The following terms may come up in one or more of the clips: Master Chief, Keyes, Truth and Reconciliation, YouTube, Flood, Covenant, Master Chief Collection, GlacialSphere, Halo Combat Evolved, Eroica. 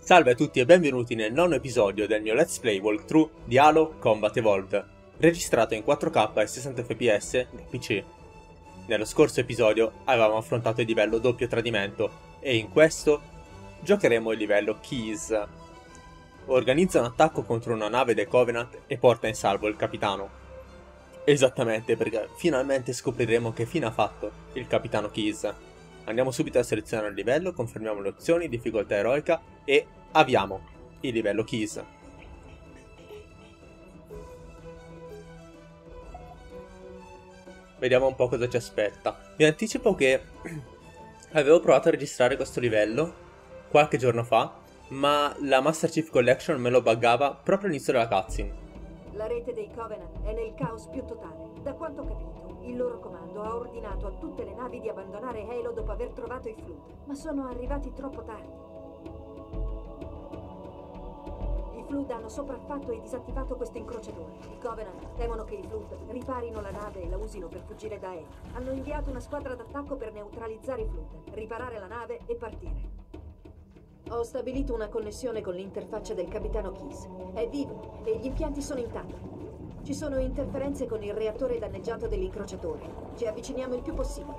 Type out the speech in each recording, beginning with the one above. Salve a tutti e benvenuti nel nono episodio del mio Let's Play walkthrough di Halo Combat Evolved, registrato in 4K e 60 fps da PC. Nello scorso episodio avevamo affrontato il livello doppio tradimento e in questo giocheremo il livello Keyes. Organizza un attacco contro una nave dei Covenant e porta in salvo il capitano. Esattamente, perché finalmente scopriremo che fine ha fatto il capitano Keyes. Andiamo subito a selezionare il livello, confermiamo le opzioni, difficoltà eroica e avviamo il livello Keyes. Vediamo un po' cosa ci aspetta. Vi anticipo che avevo provato a registrare questo livello qualche giorno fa, ma la Master Chief Collection me lo buggava proprio all'inizio della cutscene. La rete dei Covenant è nel caos più totale. Da quanto ho capito, il loro comando ha ordinato a tutte le navi di abbandonare Halo dopo aver trovato i Flood, ma sono arrivati troppo tardi. I Flood hanno sopraffatto e disattivato questo incrociatore. I Covenant temono che i Flood riparino la nave e la usino per fuggire da Halo. Hanno inviato una squadra d'attacco per neutralizzare i Flood, riparare la nave e partire. Ho stabilito una connessione con l'interfaccia del capitano Keyes. È vivo e gli impianti sono intatti. Ci sono interferenze con il reattore danneggiato dell'incrociatore. Ci avviciniamo il più possibile.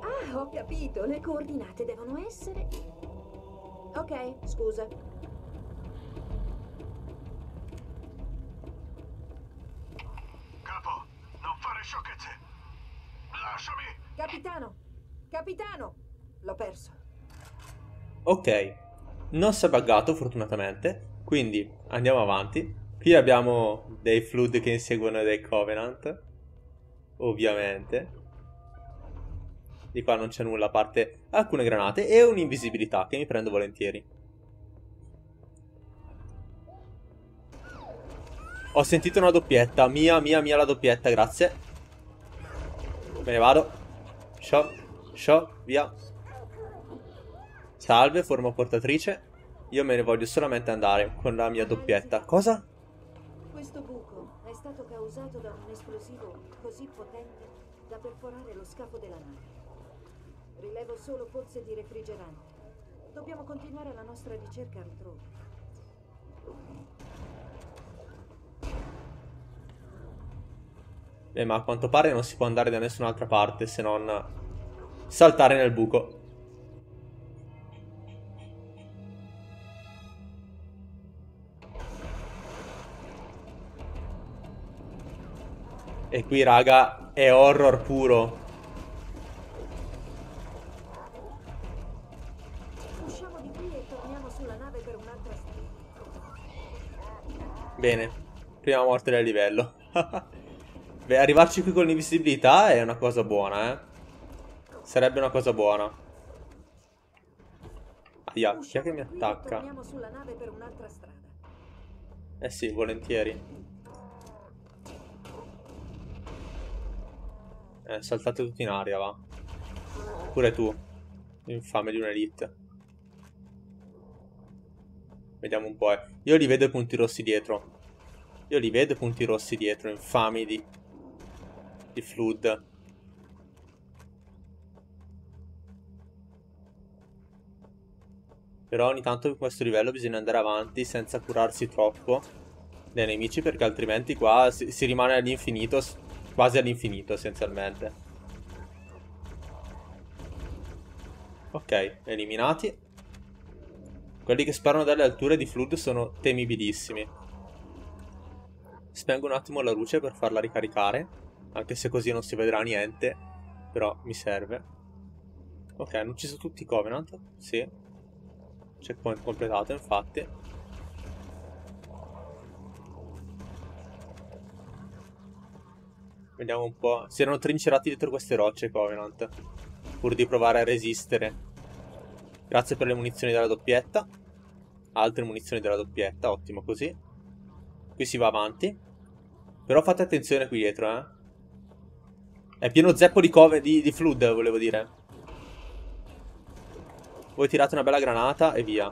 Ah, ho capito. Le coordinate devono essere... Ok, scusa. Sciocchezze! Lasciami! Capitano! Capitano! L'ho perso. Ok, non si è buggato fortunatamente, quindi andiamo avanti. Qui abbiamo dei Flood che inseguono dei Covenant, ovviamente. Di qua non c'è nulla a parte alcune granate e un'invisibilità che mi prendo volentieri. Ho sentito una doppietta, mia la doppietta, grazie. Me ne vado. Via. Salve, forma portatrice. Io me ne voglio solamente andare con la mia doppietta. Cosa? Questo buco è stato causato da un esplosivo così potente da perforare lo scafo della nave. Rilevo solo pozze di refrigerante. Dobbiamo continuare la nostra ricerca altrove. Ma a quanto pare non si può andare da nessun'altra parte se non saltare nel buco. E qui, raga, è horror puro. Usciamo di qui e torniamo sulla nave per un'altra strada. Bene, prima morte del livello. Beh, arrivarci qui con l'invisibilità è una cosa buona, Sarebbe una cosa buona. Aia, chi è che mi attacca? Eh sì, volentieri. Saltate tutti in aria, va. Pure tu, infame di un'elite. Vediamo un po', Io li vedo i punti rossi dietro. Infami di Flood. Però ogni tanto in questo livello bisogna andare avanti senza curarsi troppo dei nemici, perché altrimenti qua si rimane all'infinito, quasi all'infinito essenzialmente. Ok, eliminati. Quelli che sparano dalle alture di Flood sono temibilissimi. Spengo un attimo la luce per farla ricaricare, anche se così non si vedrà niente, però mi serve. Ok, hanno ucciso tutti i Covenant, sì. Checkpoint completato, infatti. Vediamo un po'. Si erano trincerati dietro queste rocce Covenant, pur di provare a resistere. Grazie per le munizioni della doppietta. Altre munizioni della doppietta, ottimo così. Qui si va avanti. Però fate attenzione qui dietro, È pieno zeppo di Flood, volevo dire. Voi tirate una bella granata e via.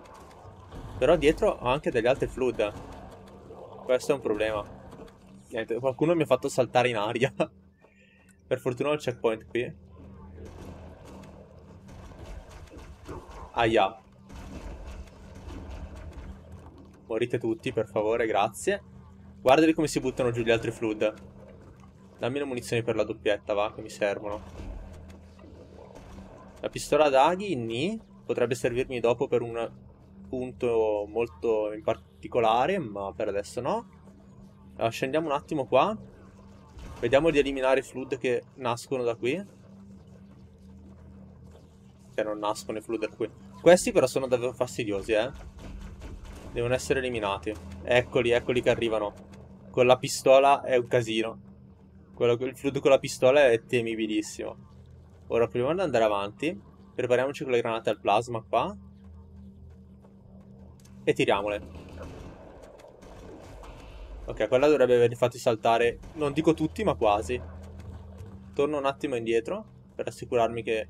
Però dietro ho anche degli altri Flood. Questo è un problema. Niente, qualcuno mi ha fatto saltare in aria. Per fortuna ho il checkpoint qui. Aia. Morite tutti, per favore, grazie. Guardali come si buttano giù gli altri Flood. Dammi le munizioni per la doppietta, va, che mi servono. La pistola d'aghi, ni. Potrebbe servirmi dopo per un punto molto in particolare, ma per adesso no. Allora, scendiamo un attimo qua. Vediamo di eliminare i Flood che nascono da qui. Che non nascono i Flood da qui. Questi però sono davvero fastidiosi, eh. Devono essere eliminati. Eccoli, eccoli che arrivano. Con la pistola è un casino. Il Flood con la pistola è temibilissimo. Ora proviamo ad andare avanti. Prepariamoci con le granate al plasma qua. E tiriamole. Ok, quella dovrebbe averli fatti saltare. Non dico tutti, ma quasi. Torno un attimo indietro. Per assicurarmi che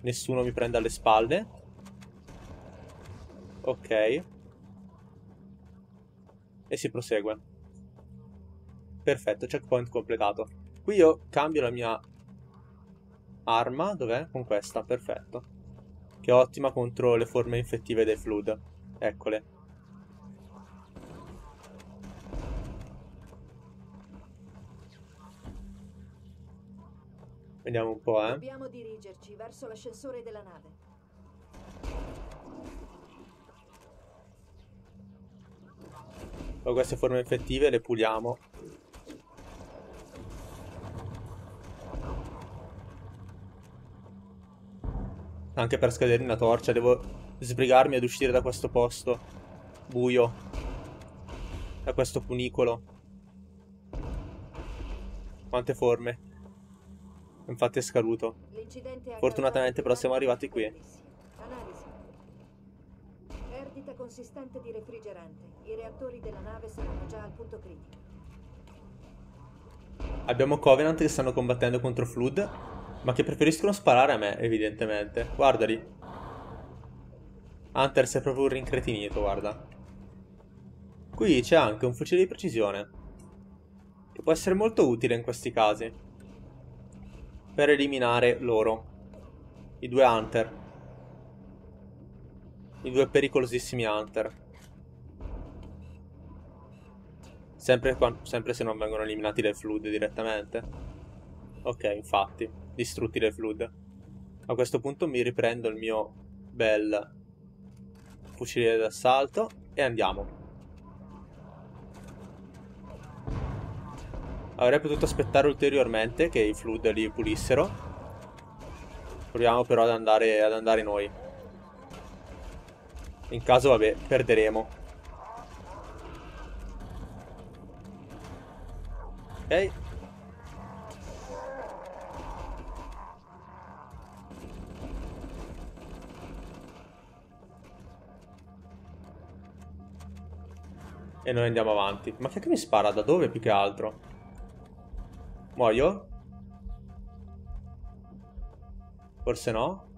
nessuno mi prenda alle spalle. Ok. E si prosegue. Perfetto, checkpoint completato. Qui io cambio la mia arma, dov'è? Con questa, perfetto. Che è ottima contro le forme infettive dei Flood. Eccole. Vediamo un po', eh. Dobbiamo dirigerci verso l'ascensore della nave. Poi queste forme infettive le puliamo. Anche per scadere una torcia devo sbrigarmi ad uscire da questo posto buio, da questo cunicolo. Quante forme. Infatti è scaduto. Fortunatamente però siamo arrivati qui. Perdita consistente di refrigerante. I reattori della nave saranno già al punto critico. Abbiamo Covenant che stanno combattendo contro Flood, ma che preferiscono sparare a me, evidentemente. Guardali. Hunter si è proprio un rincretinito, guarda. Qui c'è anche un fucile di precisione, che può essere molto utile in questi casi, per eliminare loro, i due Hunter. I due pericolosissimi Hunter. Sempre se non vengono eliminati dai Flood direttamente. Ok, infatti. Distrutti dai Flood. A questo punto mi riprendo il mio bel fucile d'assalto e andiamo. Avrei potuto aspettare ulteriormente che i Flood li pulissero. Proviamo però ad andare noi. In caso, vabbè, perderemo. Ok. E noi andiamo avanti. Ma che mi spara? Da dove più che altro? Muoio? Forse no?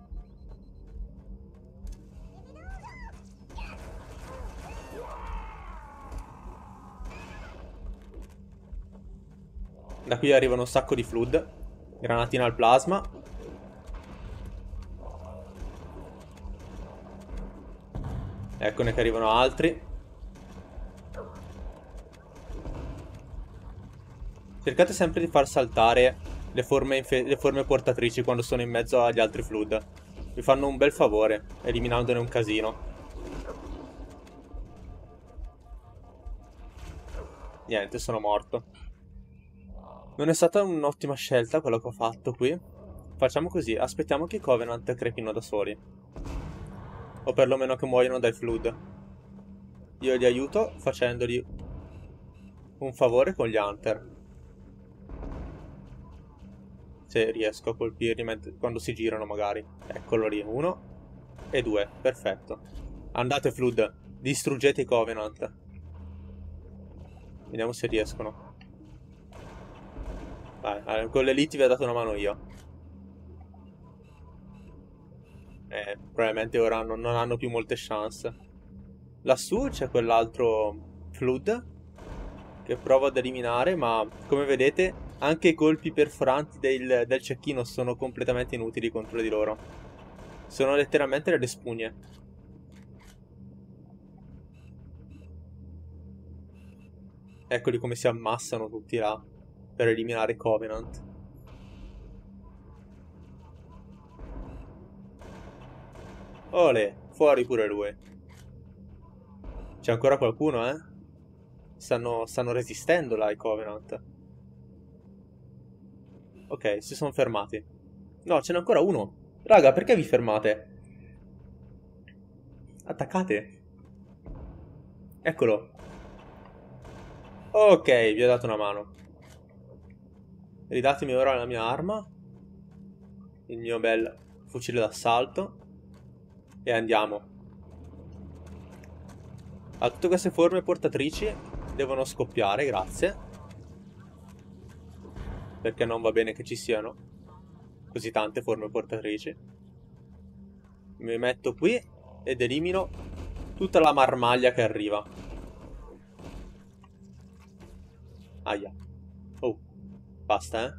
Da qui arrivano un sacco di Flood. Granatina al plasma. Eccone che arrivano altri. Cercate sempre di far saltare le forme portatrici quando sono in mezzo agli altri Flood. Vi fanno un bel favore, eliminandone un casino. Niente, sono morto. Non è stata un'ottima scelta quella che ho fatto qui. Facciamo così, aspettiamo che i Covenant crepino da soli. O perlomeno che muoiano dai Flood. Io li aiuto facendogli un favore con gli Hunter. Se riesco a colpirli quando si girano magari. Eccolo lì, uno e due, perfetto. Andate Flood, distruggete i Covenant. Vediamo se riescono. Vai, con l'elite vi ho dato una mano io. Probabilmente ora non hanno più molte chance. Lassù c'è quell'altro Flood che provo ad eliminare, ma come vedete Anche i colpi perforanti del cecchino sono completamente inutili contro di loro. Sono letteralmente delle spugne. Eccoli come si ammassano tutti là per eliminare Covenant. Olè, fuori pure lui. C'è ancora qualcuno, eh? Stanno resistendo là i Covenant. Ok, si sono fermati. No, ce n'è ancora uno. Raga, perché vi fermate? Attaccate. Eccolo. Ok, vi ho dato una mano. Ridatemi ora la mia arma, il mio bel fucile d'assalto, e andiamo. A tutte queste forme portatrici devono scoppiare, grazie, perché non va bene che ci siano così tante forme portatrici. Mi metto qui ed elimino tutta la marmaglia che arriva. Aia. Oh, basta, eh.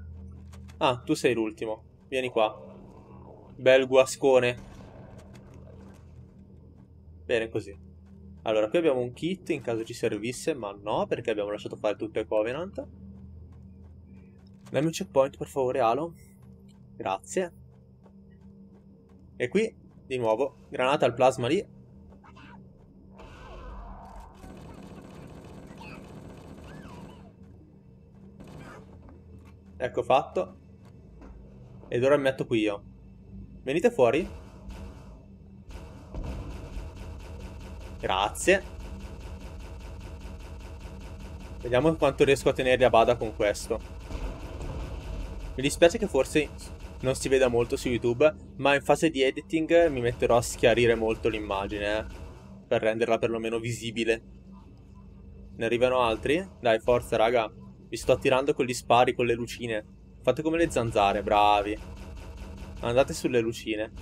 Ah, tu sei l'ultimo. Vieni qua, bel guascone. Bene così. Allora, qui abbiamo un kit in caso ci servisse, ma no, perché abbiamo lasciato fare tutto ai Covenant. Dammi un checkpoint, per favore, Halo. Grazie. E qui, di nuovo, granata al plasma lì. Ecco fatto. Ed ora mi metto qui io. Venite fuori. Grazie. Vediamo quanto riesco a tenerli a bada con questo. Mi dispiace che forse non si veda molto su YouTube, ma in fase di editing mi metterò a schiarire molto l'immagine, per renderla perlomeno visibile. Ne arrivano altri? Dai, forza, raga. Vi sto attirando con gli spari, con le lucine. Fate come le zanzare, bravi. Andate sulle lucine.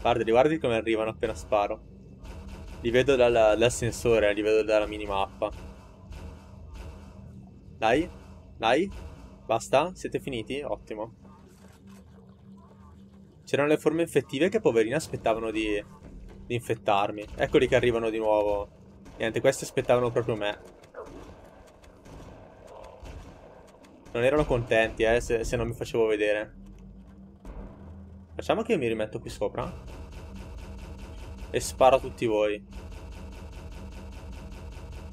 Guardali, guardali come arrivano appena sparo. Li vedo dal sensore, li vedo dalla minimappa. Dai, dai. Basta, siete finiti? Ottimo. C'erano le forme infettive che poverine aspettavano di infettarmi. Eccoli che arrivano di nuovo. Niente, questi aspettavano proprio me. Non erano contenti, se non mi facevo vedere. Facciamo che io mi rimetto qui sopra e sparo a tutti voi.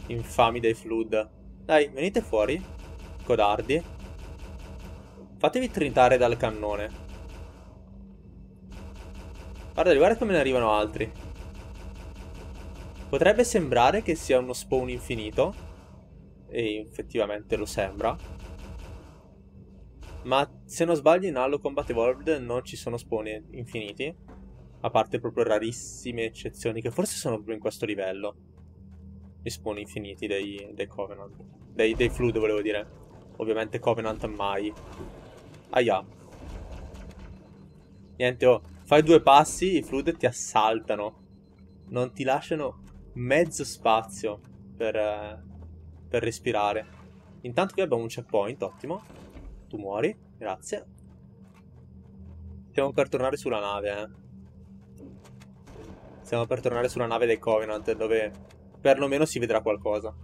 Infami dei Flood. Dai, venite fuori, codardi. Fatevi tritare dal cannone. Guardate, guardate come ne arrivano altri. Potrebbe sembrare che sia uno spawn infinito, e effettivamente lo sembra. Ma se non sbaglio in Halo Combat Evolved non ci sono spawn infiniti, a parte proprio rarissime eccezioni che forse sono proprio in questo livello. Gli spawn infiniti dei Covenant. Dei Flood, volevo dire. Ovviamente Covenant mai. Aia. Niente, oh. Fai due passi, i Flood ti assaltano. Non ti lasciano mezzo spazio per respirare. Intanto qui abbiamo un checkpoint, ottimo. Tu muori, grazie. Stiamo per tornare sulla nave, eh. Stiamo per tornare sulla nave dei Covenant, dove perlomeno si vedrà qualcosa.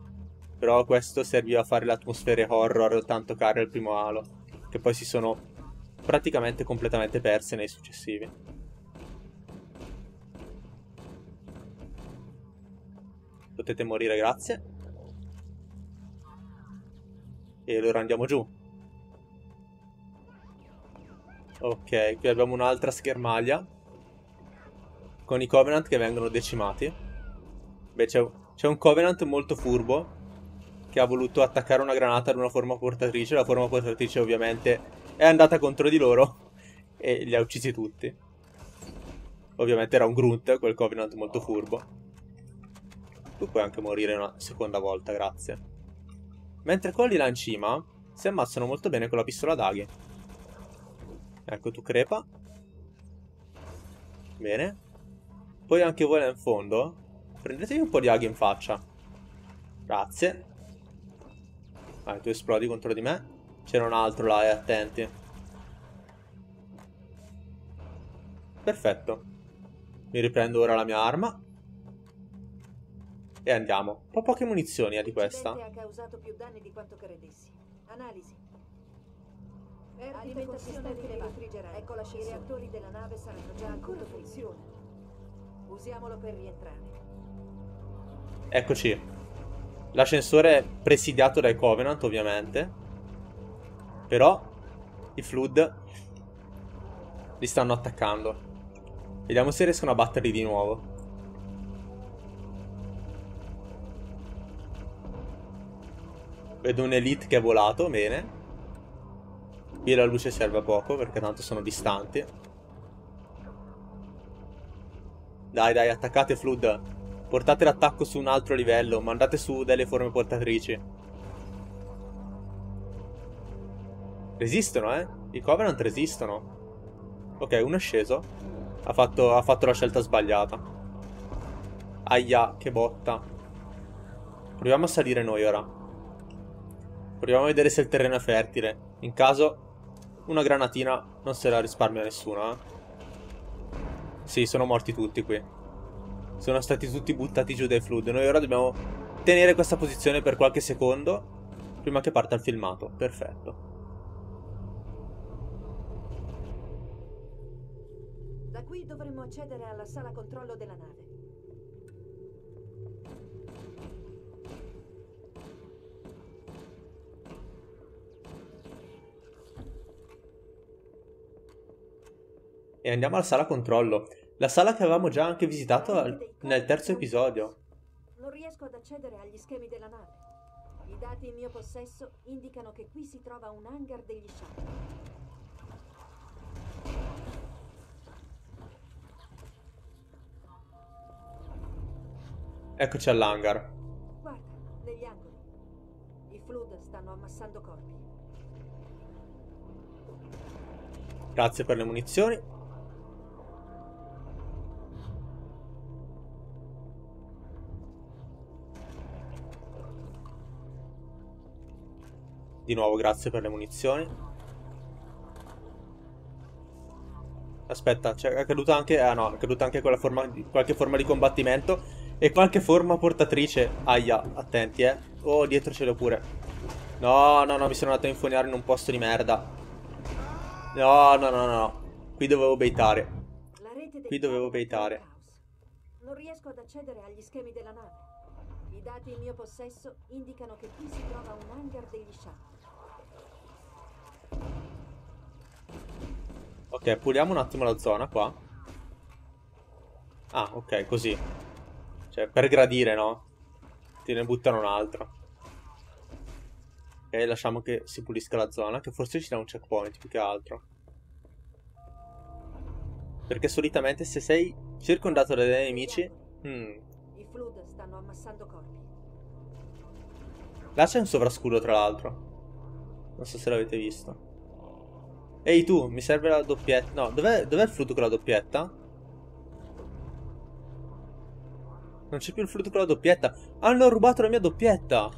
Però questo serviva a fare l'atmosfera horror tanto cara al primo Halo, che poi si sono praticamente completamente perse nei successivi. Potete morire, grazie. E allora andiamo giù. Ok, qui abbiamo un'altra schermaglia con i Covenant che vengono decimati. Beh, c'è un Covenant molto furbo che ha voluto attaccare una granata ad una forma portatrice. La forma portatrice ovviamente è andata contro di loro e li ha uccisi tutti. Ovviamente era un grunt, quel Covenant molto furbo. Tu puoi anche morire una seconda volta, grazie. Mentre quelli là in cima si ammazzano molto bene con la pistola d'aghi. Ecco, tu crepa. Bene. Poi anche voi là in fondo prendetevi un po' di aghi in faccia. Grazie. Vai, tu esplodi contro di me. C'era un altro là, attenti. Perfetto. Mi riprendo ora la mia arma. E andiamo. Ho poche munizioni di questa. Ha causato più danni di quanto credessi. Analisi. Alimentazione di refrigerante. Ecco la scia. I reattori della nave saranno già ancora funziona. Usiamolo per rientrare. Eccoci. L'ascensore è presidiato dai Covenant, ovviamente. Però i Flood li stanno attaccando. Vediamo se riescono a batterli di nuovo. Vedo un elite che è volato, bene. Qui la luce serve a poco perché tanto sono distanti. Dai, dai, attaccate Flood. Portate l'attacco su un altro livello. Mandate su delle forme portatrici. Resistono, eh? I Covenant resistono. Ok, uno è sceso. Ha fatto la scelta sbagliata. Aia, che botta. Proviamo a salire noi ora. Proviamo a vedere se il terreno è fertile. In caso, una granatina non se la risparmia nessuno, eh. Sì, sono morti tutti qui. Sono stati tutti buttati giù dai Flood. Noi ora dobbiamo tenere questa posizione per qualche secondo prima che parta il filmato. Perfetto. Da qui dovremmo accedere alla sala controllo della nave. E andiamo alla sala controllo. La sala che avevamo già anche visitato nel terzo episodio. Non riesco ad accedere agli schemi della nave. I dati in mio possesso indicano che qui si trova un hangar degli shuttle. Eccoci all'hangar. Guarda, negli angoli. I Flood stanno ammassando corpi. Grazie per le munizioni. Di nuovo grazie per le munizioni. Aspetta, è caduta anche... Ah no, è caduta anche quella forma di, qualche forma di combattimento. E qualche forma portatrice. Aia, attenti eh. Oh, dietro ce l'ho pure. No, no, no, mi sono andato a infoniare in un posto di merda. No, no, no, no. Qui dovevo baitare. Qui dovevo baitare. Non riesco ad accedere agli schemi della nave. I dati in mio possesso indicano che qui si trova un hangar degli shuttle. Ok, puliamo un attimo la zona qua. Ah, ok, così. Cioè, per gradire, no? Te ne buttano un'altra. Ok, lasciamo che si pulisca la zona, che forse ci dà un checkpoint più che altro. Perché solitamente se sei circondato dai nemici... Stanno ammassando corpi. Là c'è un sovrascudo tra l'altro. Non so se l'avete visto. Ehi tu, mi serve la doppietta. No, dov'è il frutto con la doppietta? Non c'è più il frutto con la doppietta. Hanno rubato la mia doppietta.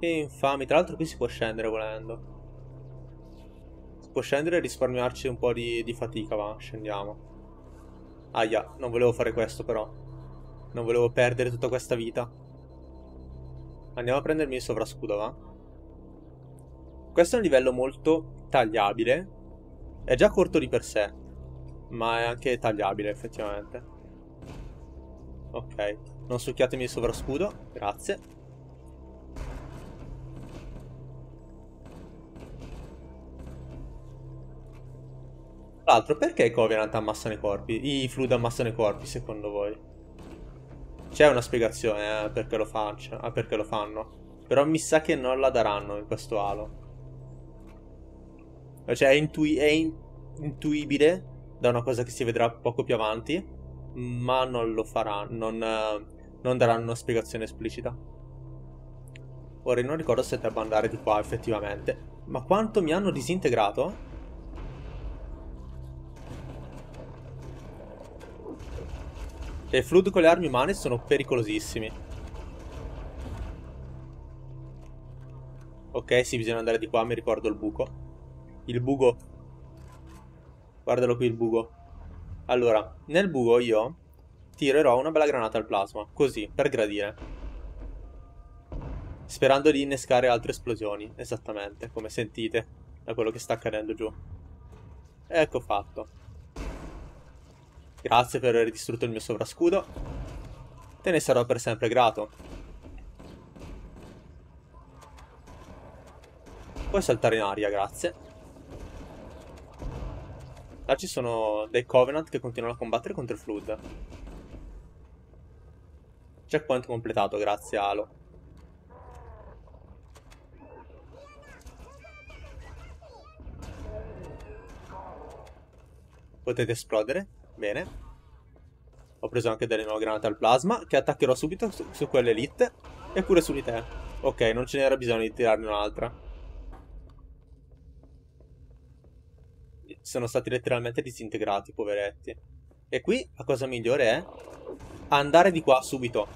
Che infami. Tra l'altro qui si può scendere volendo. Si può scendere e risparmiarci un po' di fatica. Va, scendiamo. Aia, non volevo fare questo però. Non volevo perdere tutta questa vita. Andiamo a prendermi il sovrascudo, va? Questo è un livello molto tagliabile. È già corto di per sé, ma è anche tagliabile effettivamente. Ok, non succhiatemi il sovrascudo, grazie. Tra l'altro, perché i Covenant ammassano i corpi? I Flood ammassano i corpi, secondo voi? C'è una spiegazione perché lo faccio, perché lo fanno. Però mi sa che non la daranno in questo Halo. Cioè è intuibile da una cosa che si vedrà poco più avanti. Ma non lo faranno, non daranno una spiegazione esplicita. Ora non ricordo se devo andare di qua effettivamente. Ma quanto mi hanno disintegrato? E i Flood con le armi umane sono pericolosissimi. Ok, sì, bisogna andare di qua, mi ricordo il buco. Il buco. Guardalo qui il buco. Allora, nel buco io tirerò una bella granata al plasma, così, per gradire. Sperando di innescare altre esplosioni, esattamente, come sentite, da quello che sta accadendo giù. Ecco fatto. Grazie per aver distrutto il mio sovrascudo. Te ne sarò per sempre grato. Puoi saltare in aria, grazie. Là ci sono dei Covenant che continuano a combattere contro il Flood. Checkpoint completato, grazie Halo. Potete esplodere, bene. Ho preso anche delle nuove granate al plasma, che attaccherò subito su quelle elite e pure su di te. Ok, non ce n'era bisogno di tirarne un'altra. Sono stati letteralmente disintegrati, poveretti. E qui la cosa migliore è andare di qua subito.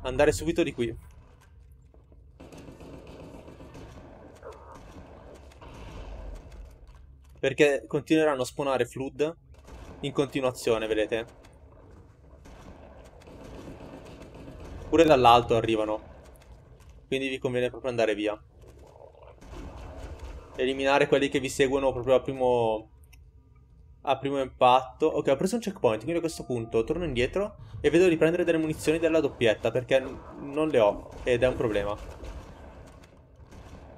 Andare subito di qui. Perché continueranno a spawnare Flood in continuazione, vedete? Pure dall'alto arrivano. Quindi vi conviene proprio andare via. Eliminare quelli che vi seguono proprio a primo impatto. Ok, ho preso un checkpoint, quindi a questo punto torno indietro e vedo di prendere delle munizioni della doppietta, perché non le ho ed è un problema.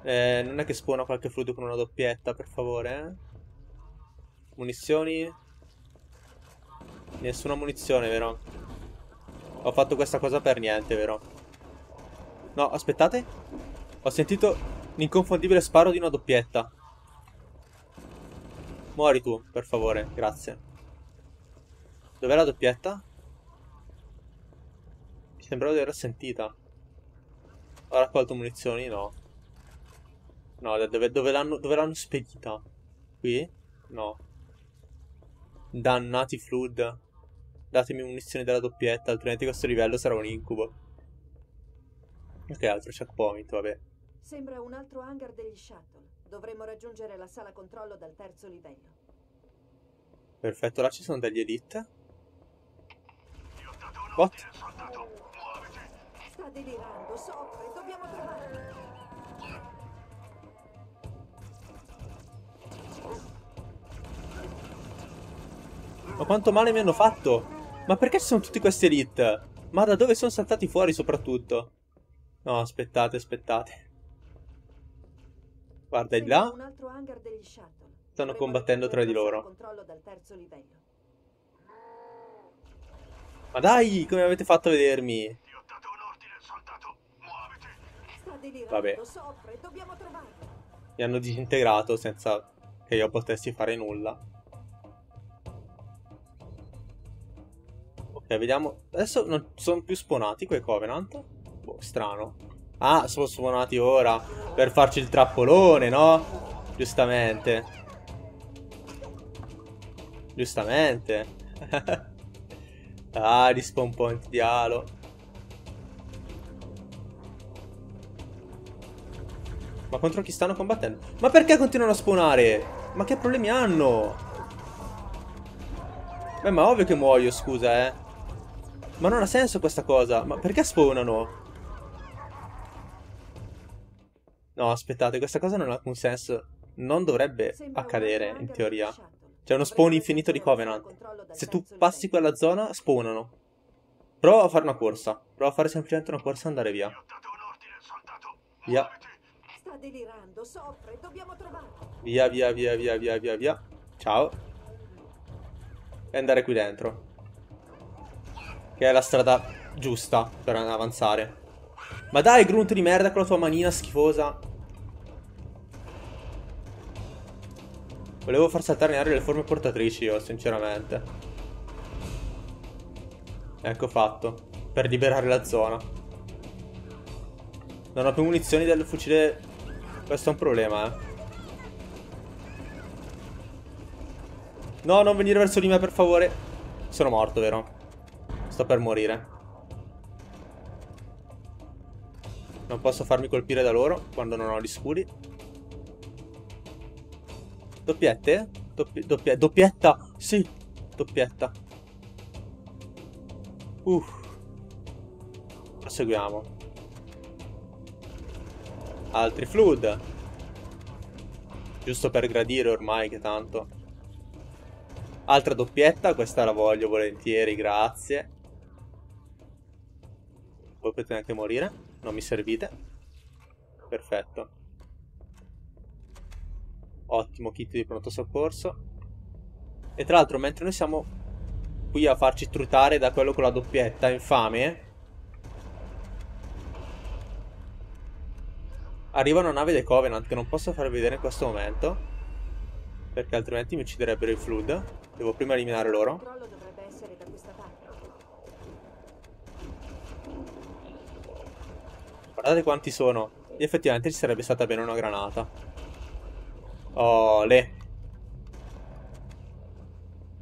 Non è che spawna qualche fluido con una doppietta, per favore. Munizioni. Nessuna munizione, vero? Ho fatto questa cosa per niente, vero? No, aspettate. Ho sentito l'inconfondibile sparo di una doppietta. Muori tu, per favore, grazie. Dov'è la doppietta? Mi sembrava di averla sentita. Ho raccolto munizioni? No. No, dove l'hanno spedita? Qui? No. Dannati Flood. Datemi munizioni della doppietta, altrimenti questo livello sarà un incubo. Ok, altro checkpoint, vabbè. Sembra un altro hangar degli shuttle. Dovremmo raggiungere la sala controllo dal terzo livello. Perfetto, là ci sono degli elite. What? Sta delirando, soffre, dobbiamo trovarlo. Ma quanto male mi hanno fatto? Ma perché ci sono tutti questi elite? Ma da dove sono saltati fuori soprattutto? No, aspettate, aspettate. Guarda di là. Stanno combattendo tra di loro. Ma dai, come avete fatto a vedermi? Vabbè. Mi hanno disintegrato senza che io potessi fare nulla. Ok, vediamo. Adesso non sono più spawnati quei Covenant. Boh, strano. Ah, sono suonati ora per farci il trappolone, no? Giustamente. Giustamente. Ah, gli spawn point di Halo. Ma contro chi stanno combattendo? Ma perché continuano a spawnare? Ma che problemi hanno? Beh, ma ovvio che muoio, scusa, eh. Ma non ha senso questa cosa. Ma perché spawnano? No, aspettate, questa cosa non ha alcun senso. Non dovrebbe accadere, in teoria. C'è uno spawn infinito di Covenant. Se tu passi quella zona, spawnano. Prova a fare una corsa. Prova a fare semplicemente una corsa e andare via. Via. Via, via, via, via, via, via, via. Ciao. E andare qui dentro. Che è la strada giusta per avanzare. Ma dai, grunto di merda con la tua manina schifosa. Volevo far saltare in aria le forme portatrici io, sinceramente. Ecco fatto. Per liberare la zona. Non ho più munizioni del fucile. Questo è un problema, eh. No, non venire verso di me, per favore. Sono morto, vero? Sto per morire. Non posso farmi colpire da loro quando non ho gli scudi. Doppiette? Doppietta! Sì! Doppietta. Proseguiamo. Altri flood. Giusto per gradire ormai, che tanto. Altra doppietta, questa la voglio volentieri, grazie. Voi potete anche morire, non mi servite. Perfetto. Ottimo kit di pronto soccorso. E tra l'altro, mentre noi siamo qui a farci trutare da quello con la doppietta infame, arriva una nave dei Covenant che non posso far vedere in questo momento, perché altrimenti mi ucciderebbero i Flood. Devo prima eliminare loro. Guardate quanti sono. E effettivamente ci sarebbe stata bene una granata. Olè.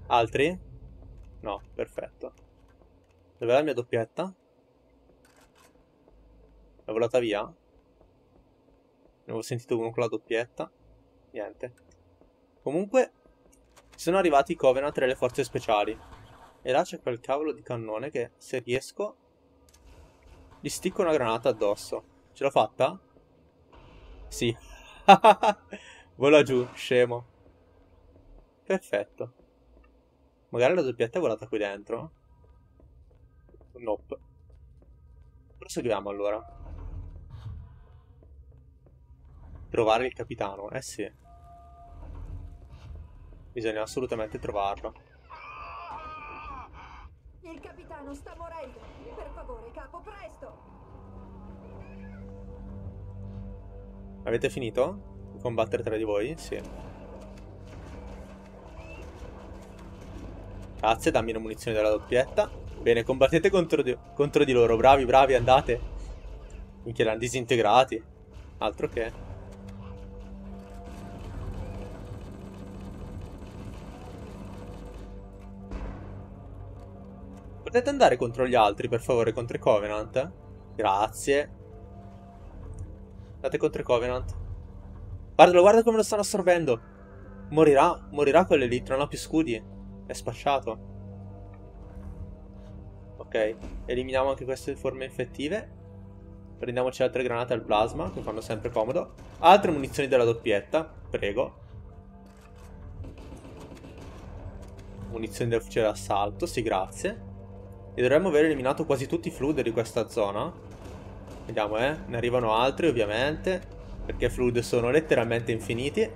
Altri? No, perfetto. Dov'è la mia doppietta? È volata via? Ne avevo sentito uno con la doppietta. Niente. Comunque, sono arrivati i Covenant e le forze speciali. E là c'è quel cavolo di cannone che, se riesco, gli sticco una granata addosso. Ce l'ho fatta? Sì. Vola giù, scemo. Perfetto. Magari la doppietta è volata qui dentro. Nope. Proseguiamo allora. Trovare il capitano, eh sì. Bisogna assolutamente trovarlo. Il capitano sta morendo. Per favore, capo, presto. Avete finito di combattere tra di voi? Sì. Grazie, dammi le munizioni della doppietta. Bene, combattete contro di loro. Bravi, bravi, andate. Minchia, erano disintegrati. Altro che. Potete andare contro gli altri, per favore, contro i Covenant? Grazie. Andate contro i Covenant. Guardalo, guarda come lo stanno assorbendo. Morirà, morirà quello lì, non ha più scudi. È spacciato. Ok, eliminiamo anche queste forme infettive. Prendiamoci altre granate al plasma, che fanno sempre comodo. Altre munizioni della doppietta, prego. Munizioni del fucile d'assalto, sì, grazie. E dovremmo aver eliminato quasi tutti i flood di questa zona. Vediamo, ne arrivano altri ovviamente, perché flood sono letteralmente infiniti.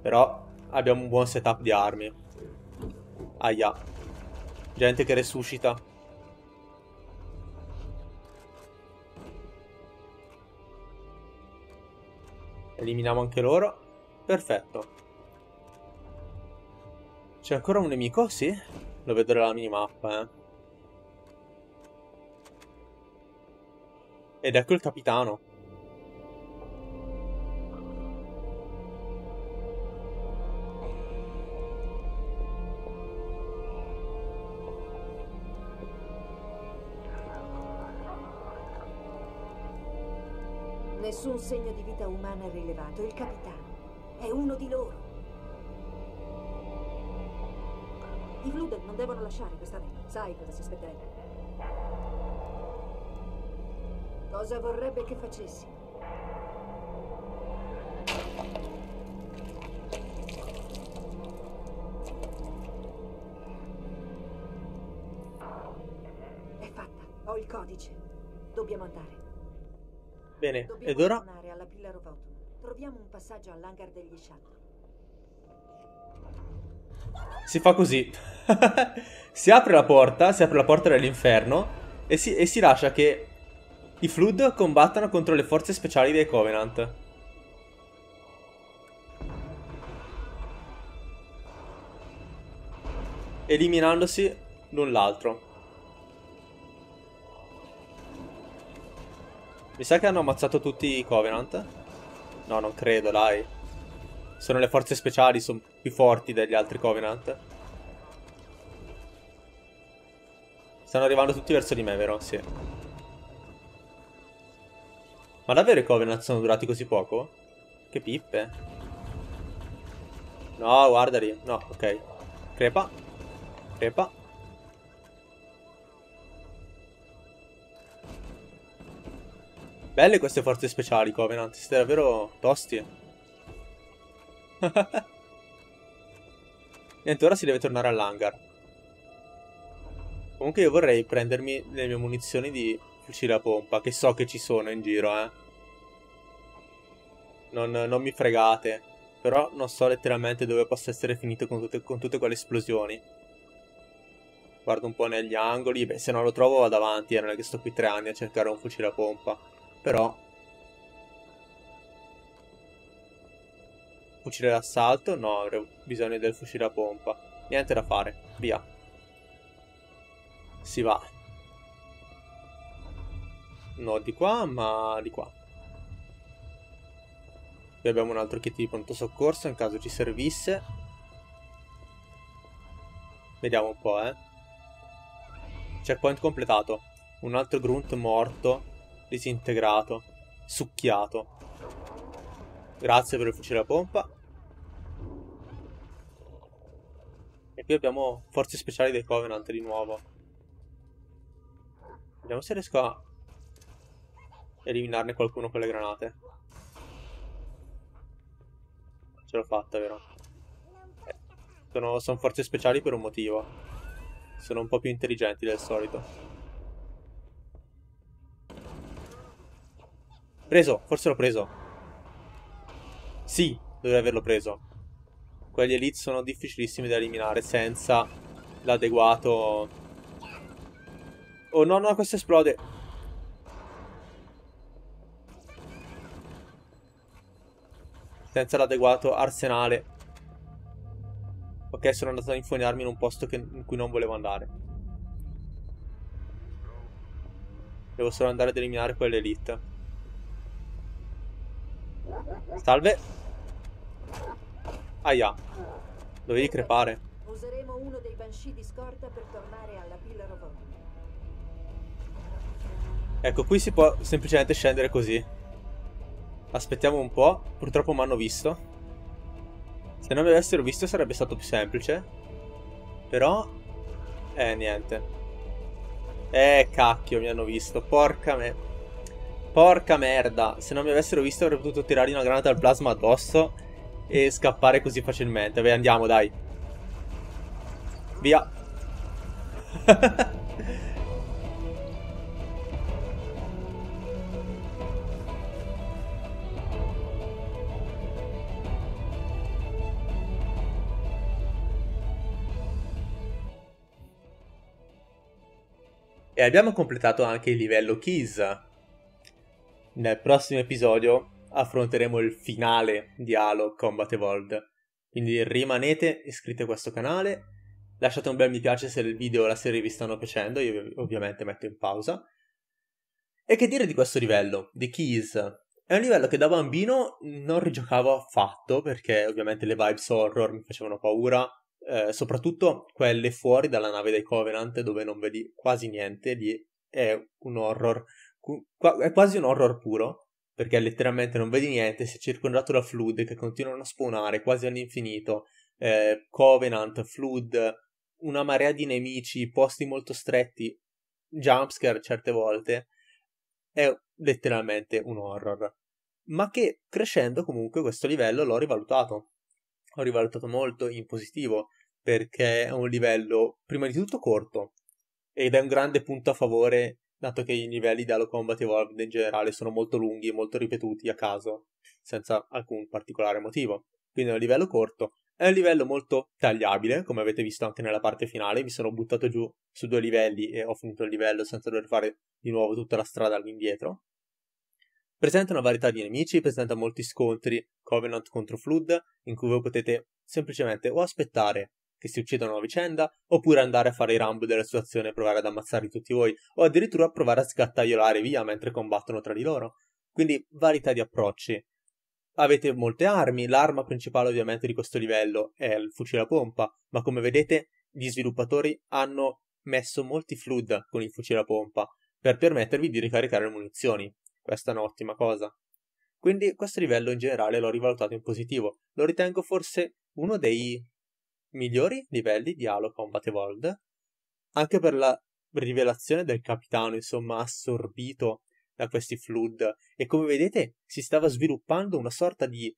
Però abbiamo un buon setup di armi. Ahia. Gente che resuscita. Eliminiamo anche loro. Perfetto. C'è ancora un nemico? Sì. Lo vedrò alla minimappa, Ed ecco il capitano. Nessun segno di vita umana rilevato. Il capitano è uno di loro. I Flood non devono lasciare questa vela. Sai cosa si aspetterebbe. Cosa vorrebbe che facessi? È fatta. Ho il codice. Dobbiamo andare. Bene, ed ora troviamo un passaggio all'hangar degli shuttle. Si fa così. si apre la porta dell'inferno e si lascia che i Flood combattano contro le forze speciali dei Covenant. Eliminandosi l'un l'altro. Mi sa che hanno ammazzato tutti i Covenant. No, non credo, dai. Sono le forze speciali, sono più forti degli altri Covenant. Stanno arrivando tutti verso di me, vero? Sì. Ma davvero i Covenant sono durati così poco? Che pippe. No, guardali. No, ok. Crepa. Crepa. Belle queste forze speciali, Covenant. Siete davvero tosti. Niente, ora si deve tornare all'hangar. Comunque io vorrei prendermi le mie munizioni di fucile a pompa, che so che ci sono in giro, eh. Non mi fregate. Però non so letteralmente dove possa essere finito con tutte quelle esplosioni. Guardo un po' negli angoli. Beh, se non lo trovo vado avanti. Non è che sto qui 3 anni a cercare un fucile a pompa. Però fucile d'assalto? No, avrei bisogno del fucile a pompa. Niente da fare, via. Si va. No, di qua, ma di qua. Qui abbiamo un altro kit di pronto soccorso, in caso ci servisse. Vediamo un po', eh. Checkpoint completato. Un altro grunt morto, disintegrato, succhiato. Grazie per il fucile a pompa. E qui abbiamo forze speciali dei Covenant di nuovo. Vediamo se riesco a eliminarne qualcuno con le granate. Ce l'ho fatta, vero? Sono forze speciali per un motivo. Sono un po' più intelligenti del solito. Preso, forse l'ho preso. Sì, dovrei averlo preso. Quelli elite sono difficilissimi da eliminare senza l'adeguato... Oh no, no, questo esplode. Senza l'adeguato arsenale. Ok, sono andato a infognarmi in un posto in cui non volevo andare. Devo solo andare ad eliminare quell'elite. Salve. Ahia. Dovevi crepare. Useremo uno dei banshee di scorta per tornare alla pila robot. Ecco, qui si può semplicemente scendere così. Aspettiamo un po', purtroppo mi hanno visto. Se non mi avessero visto sarebbe stato più semplice. Però... niente. Cacchio, mi hanno visto, porca me. Porca merda, se non mi avessero visto avrei potuto tirargli una granata al plasma addosso e scappare così facilmente. Beh, andiamo, dai. Via. E abbiamo completato anche il livello Keyes. Nel prossimo episodio affronteremo il finale di Halo Combat Evolved. Quindi rimanete iscritti a questo canale, lasciate un bel mi piace se il video o la serie vi stanno piacendo, io ovviamente metto in pausa. E che dire di questo livello, di Keyes? È un livello che da bambino non rigiocavo affatto perché ovviamente le vibes horror mi facevano paura. Soprattutto quelle fuori dalla nave dei Covenant dove non vedi quasi niente, lì è un horror, è quasi un horror puro, perché letteralmente non vedi niente, sei circondato da Flood che continuano a spawnare quasi all'infinito, Covenant, Flood, una marea di nemici, posti molto stretti, jumpscare certe volte, è letteralmente un horror, ma che crescendo comunque questo livello l'ho rivalutato. Ho rivalutato molto in positivo perché è un livello prima di tutto corto ed è un grande punto a favore dato che i livelli di Halo Combat Evolved in generale sono molto lunghi e molto ripetuti a caso senza alcun particolare motivo, quindi è un livello corto, è un livello molto tagliabile come avete visto anche nella parte finale, mi sono buttato giù su 2 livelli e ho finito il livello senza dover fare di nuovo tutta la strada all'indietro. Presenta una varietà di nemici, presenta molti scontri Covenant contro Flood, in cui voi potete semplicemente o aspettare che si uccidano a vicenda, oppure andare a fare i Rambo della situazione e provare ad ammazzarli tutti voi, o addirittura provare a sgattaiolare via mentre combattono tra di loro. Quindi varietà di approcci. Avete molte armi, l'arma principale ovviamente di questo livello è il fucile a pompa, ma come vedete gli sviluppatori hanno messo molti Flood con il fucile a pompa, per permettervi di ricaricare le munizioni. Questa è un'ottima cosa. Quindi questo livello in generale l'ho rivalutato in positivo. Lo ritengo forse uno dei migliori livelli di Halo Combat Evolved, anche per la rivelazione del capitano, insomma, assorbito da questi flood. E come vedete si stava sviluppando una sorta di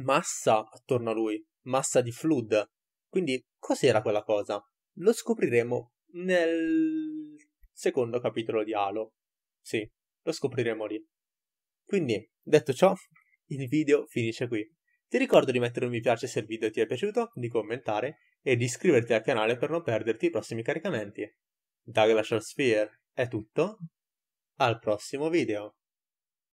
massa attorno a lui, massa di flood. Quindi cos'era quella cosa? Lo scopriremo nel secondo capitolo di Halo. Sì, lo scopriremo lì. Quindi, detto ciò, il video finisce qui. Ti ricordo di mettere un mi piace se il video ti è piaciuto, di commentare e di iscriverti al canale per non perderti i prossimi caricamenti. Da GlacialSphere è tutto, al prossimo video!